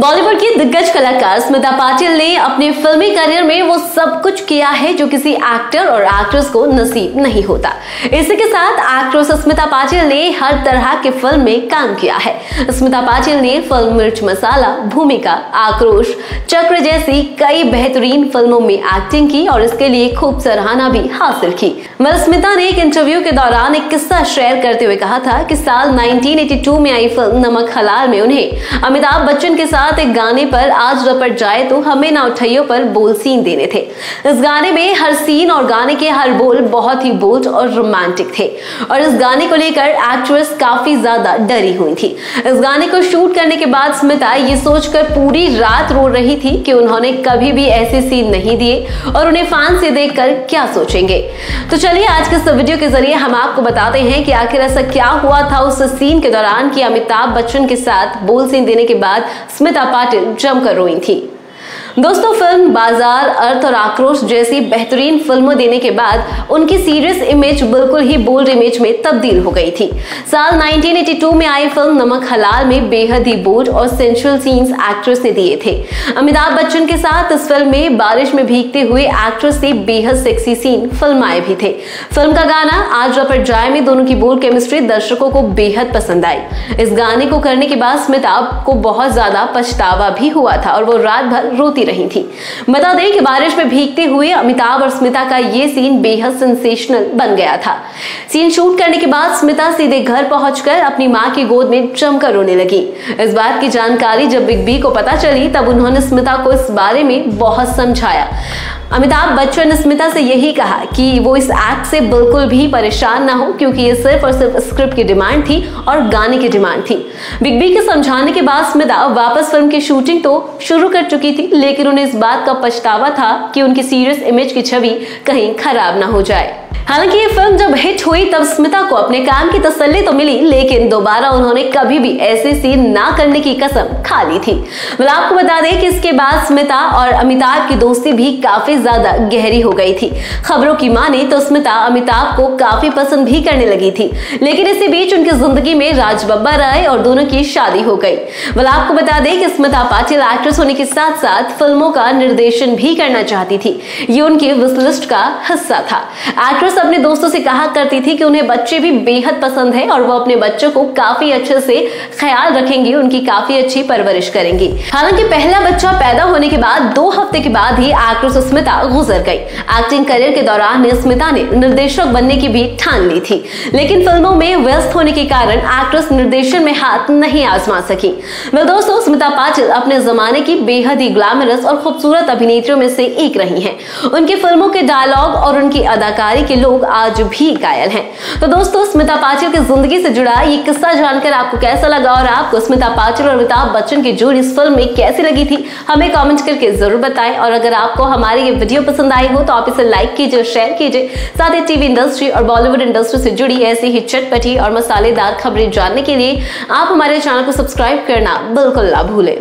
बॉलीवुड की दिग्गज कलाकार स्मिता पाटिल ने अपने फिल्मी करियर में वो सब कुछ किया है जो किसी एक्टर और एक्ट्रेस को नसीब नहीं होता। इसी के साथ आक्रोश स्मिता पाटिल ने हर तरह की फिल्म में काम किया है। स्मिता पाटिल ने फिल्म मिर्च मसाला, भूमिका, आक्रोश, चक्र जैसी कई बेहतरीन फिल्मों में एक्टिंग की और इसके लिए खूब सराहना भी हासिल की। मगर स्मिता ने एक इंटरव्यू के दौरान एक किस्सा शेयर करते हुए कहा था कि साल 1982 में आई फिल्म नमक हलाल में उन्हें अमिताभ बच्चन के साथ एक गाने पर आज रपट जाए तो हमें ना उठाइयो पर बोल सीन देने थे। इस गाने में हर सीन और गाने के हर बोल बहुत ही बोल्ड और रोमांटिक थे और इस गाने को लेकर एक्ट्रेस काफी ज्यादा डरी हुई थी। इस गाने को शूट करने के बाद स्मिता ये सोचकर पूरी रात रो रही थी कि उन्होंने कभी भी ऐसे सीन नहीं दिए और उन्हें फैंस ये देखकर क्या सोचेंगे। तो चलिए आज के इस वीडियो के जरिए हम आपको बताते हैं कि आखिर ऐसा क्या हुआ था उस सीन के दौरान कि अमिताभ बच्चन के साथ बोल सीन देने के बाद स्मिता पाटिल जमकर रोई थी। दोस्तों, फिल्म बाजार, अर्थ और आक्रोश जैसी बेहतरीन फिल्में देने के बाद उनकी सीरियस इमेज बिल्कुल ही बोल्ड इमेज में तब्दील हो गई थी। साल 1982 में आई फिल्म नमक हलाल में बेहद ही बोल्ड और सेंसुअल सीन्स एक्ट्रेस ने दिए थे। अमिताभ बच्चन के साथ इस फिल्म में बारिश में भीगते हुए एक्ट्रेस से बेहद सेक्सी सीन फिल्माए भी थे। फिल्म का गाना आज रपट जाए में दोनों की बोल्ड केमिस्ट्री दर्शकों को बेहद पसंद आई। इस गाने को करने के बाद स्मिता को बहुत ज्यादा पछतावा भी हुआ था और वो रात भर रोती रही थी। बता दें कि बारिश में भीगते हुए अमिताभ और स्मिता का ये सीन बेहद सेंसेशनल बन गया था। सीन शूट करने के बाद स्मिता सीधे घर पहुंचकर अपनी मां की गोद में जमकर रोने लगी। इस बात की जानकारी जब बिग बी को पता चली तब उन्होंने स्मिता को इस बारे में बहुत समझाया। अमिताभ बच्चन ने स्मिता से यही कहा कि वो इस एक्ट से बिल्कुल भी परेशान ना हो क्योंकि ये सिर्फ और सिर्फ स्क्रिप्ट की डिमांड थी और गाने की डिमांड थी। बिग बी के समझाने के बाद स्मिता वापस फिल्म की शूटिंग तो शुरू कर चुकी थी लेकिन उन्हें इस बात का पछतावा था कि उनकी सीरियस इमेज की छवि कहीं खराब ना हो जाए। हालांकि ये फिल्म जब हिट हुई तब स्मिता को अपने काम की तसल्ली तो मिली लेकिन दोबारा उन्होंने कभी भी ऐसे सीन ना करने की कसम खा ली थी। मैं आपको बता दें कि इसके बाद स्मिता और अमिताभ की दोस्ती भी काफी ज्यादा गहरी हो गई थी। खबरों की माने तो स्मिता अमिताभ को काफी पसंद भी करने लगी थी लेकिन इसी बीच उनकी जिंदगी में राज बब्बर आए और दोनों की शादी हो गई। मैं आपको बता दें कि स्मिता पाटिल एक्ट्रेस होने के साथ साथ फिल्मों का निर्देशन भी करना चाहती थी। ये उनकी विश लिस्ट का हिस्सा था। एक्ट्रेस अपने दोस्तों से कहा करती थी कि उन्हें बच्चे भी बेहद पसंद हैं और वो अपने बच्चों को काफी अच्छे से ख्याल रखेंगी, उनकी काफी अच्छी परवरिश करेंगी। हालांकि पहला बच्चा पैदा होने के बाद 2 हफ्ते के बाद ही आक्रोश स्मिता गुजर गई। एक्टिंग करियर के दौरान स्मिता ने निर्देशक बनने की भी ठान ली थी लेकिन फिल्मों में व्यस्त होने के कारण एक्ट्रेस निर्देशन में हाथ नहीं आजमा सकी। दोस्तों, स्मिता पाटिल अपने जमाने की बेहद ही ग्लैमरस और खूबसूरत अभिनेत्रियों में से एक रही है। उनकी फिल्मों के डायलॉग और उनकी अदाकारी के लोग आज भी कायल हैं। तो दोस्तों, स्मिता पाटिल की जिंदगी से जुड़ा ये किस्सा जानकर आपको कैसा लगा और आपको स्मिता पाटिल और अमिताभ बच्चन की जोड़ी इस फिल्म में कैसी लगी थी हमें कमेंट करके जरूर बताएं। और अगर आपको हमारी ये वीडियो पसंद आई हो तो आप इसे लाइक कीजिए, शेयर कीजिए। साथ ही टीवी इंडस्ट्री और बॉलीवुड इंडस्ट्री से जुड़ी ऐसी ही चटपटी और मसालेदार खबरें जानने के लिए आप हमारे चैनल को सब्सक्राइब करना बिल्कुल ना भूलें।